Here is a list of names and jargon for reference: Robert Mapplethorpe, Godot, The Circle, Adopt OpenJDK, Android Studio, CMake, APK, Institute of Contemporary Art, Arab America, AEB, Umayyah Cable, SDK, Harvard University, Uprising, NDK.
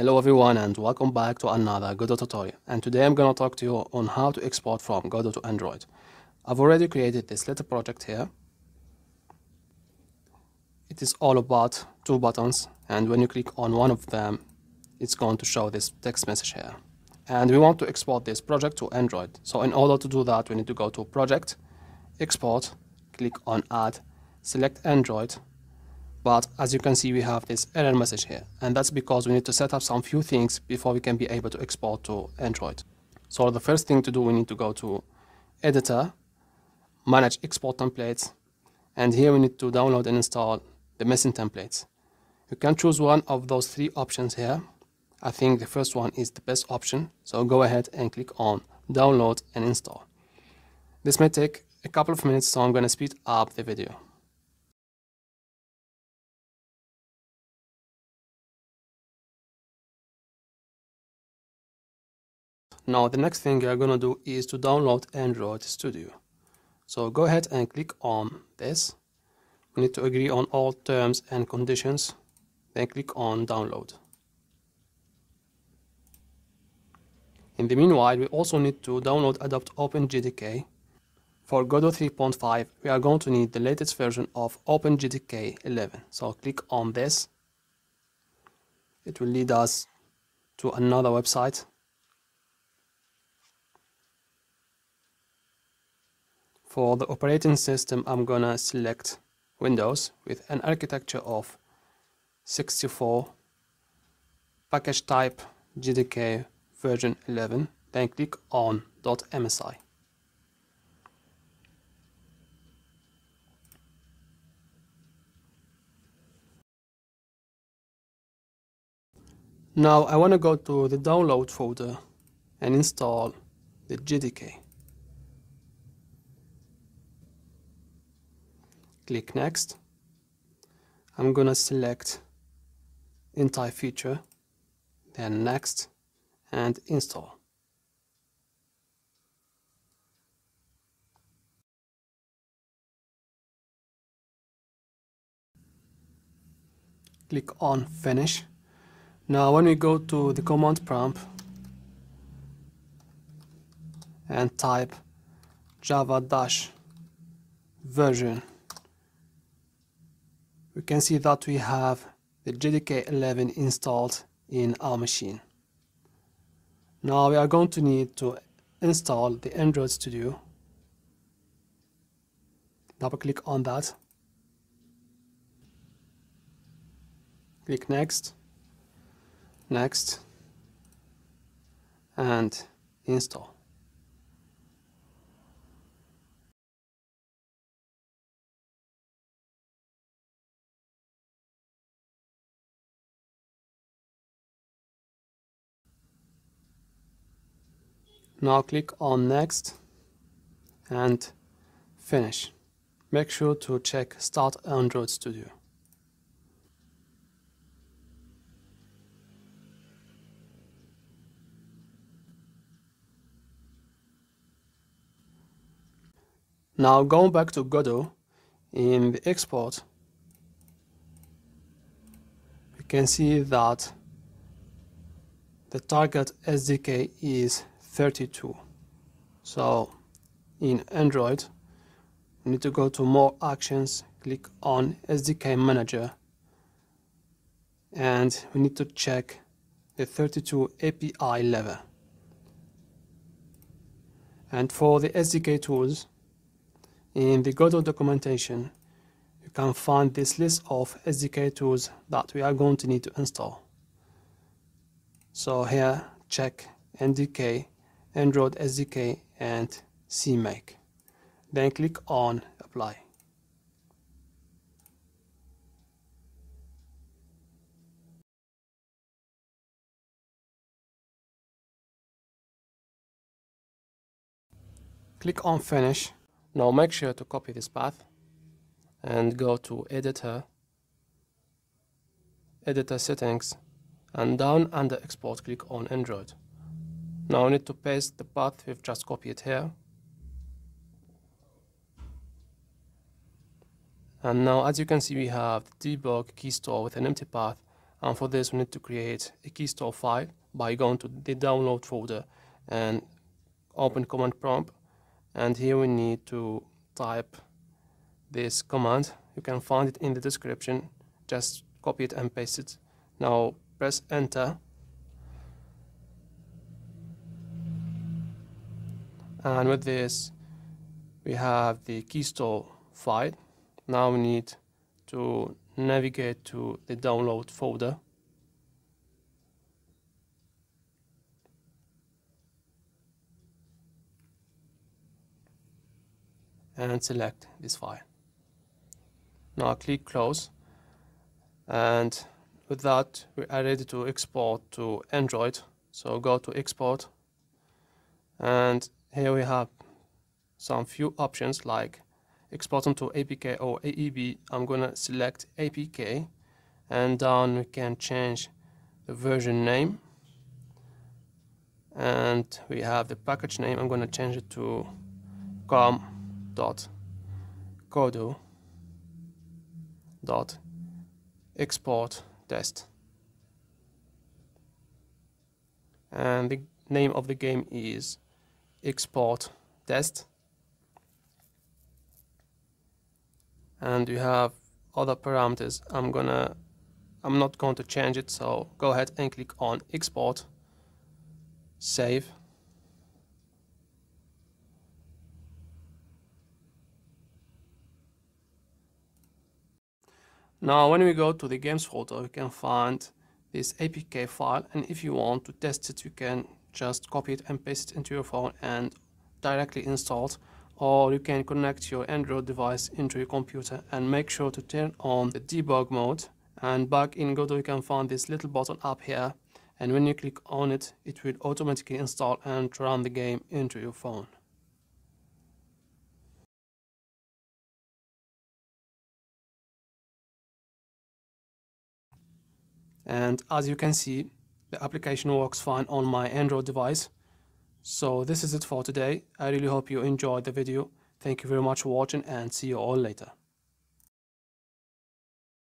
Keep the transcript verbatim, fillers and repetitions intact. Hello everyone and welcome back to another Godot tutorial, and today I'm gonna talk to you on how to export from Godot to Android. I've already created this little project here. It is all about two buttons, and when you click on one of them it's going to show this text message here. And we want to export this project to Android, so in order to do that we need to go to Project, Export, click on Add, select Android. But as you can see, we have this error message here, and that's because we need to set up some few things before we can be able to export to Android. So the first thing to do, we need to go to Editor, Manage Export Templates, and here we need to download and install the missing templates. You can choose one of those three options here. I think the first one is the best option, so go ahead and click on Download and Install. This may take a couple of minutes, so I'm going to speed up the video. Now the next thing you're gonna do is to download Android Studio. So go ahead and click on this. We need to agree on all terms and conditions, then click on download. In the meanwhile, we also need to download Adopt OpenJDK. For Godot three point five, we are going to need the latest version of OpenJDK eleven. So click on this. It will lead us to another website. For the operating system, I'm gonna select Windows with an architecture of sixty-four, package type J D K version eleven, then click on .msi. Now I wanna go to the download folder and install the J D K. Click Next. I'm gonna select entire feature, then Next and Install. Click on Finish. Now when we go to the command prompt and type java-version, we can see that we have the J D K eleven installed in our machine. Now we are going to need to install the Android Studio. Double click on that. Click Next, Next, and Install. Now click on Next and Finish. Make sure to check Start Android Studio. Now going back to Godot, in the export, you can see that the target S D K is thirty-two. So in Android we need to go to More Actions, click on S D K Manager, and we need to check the thirty-two A P I level. And for the S D K tools, in the Godot documentation you can find this list of S D K tools that we are going to need to install. So here check N D K, Android S D K, and CMake. Then click on Apply. Click on Finish. Now make sure to copy this path and go to Editor, Editor Settings, and down under Export click on Android. Now I need to paste the path we've just copied here. And now as you can see, we have the debug key store with an empty path And for this, we need to create a keystore file by going to the download folder and open command prompt. And here we need to type this command. You can find it in the description. Just copy it and paste it. Now press enter. And with this, we have the keystore file. Now we need to navigate to the download folder. And select this file. Now click close. And with that, we are ready to export to Android. So go to export. And here we have some few options like exporting to A P K or A E B. I'm going to select A P K, and down we can change the version name. And we have the package name. I'm going to change it to com dot godot dot export test. And the name of the game is export test. And you have other parameters. I'm gonna I'm not going to change it, so go ahead and click on export, save. Now when we go to the games folder, we can find this A P K file, and if you want to test it, you can just copy it and paste it into your phone and directly install it. Or you can connect your Android device into your computer and make sure to turn on the debug mode. And back in Godot, you can find this little button up here, and when you click on it, it will automatically install and run the game into your phone. And as you can see, the application works fine on my Android device. So this is it for today. I really hope you enjoyed the video. Thank you very much for watching, and see you all later.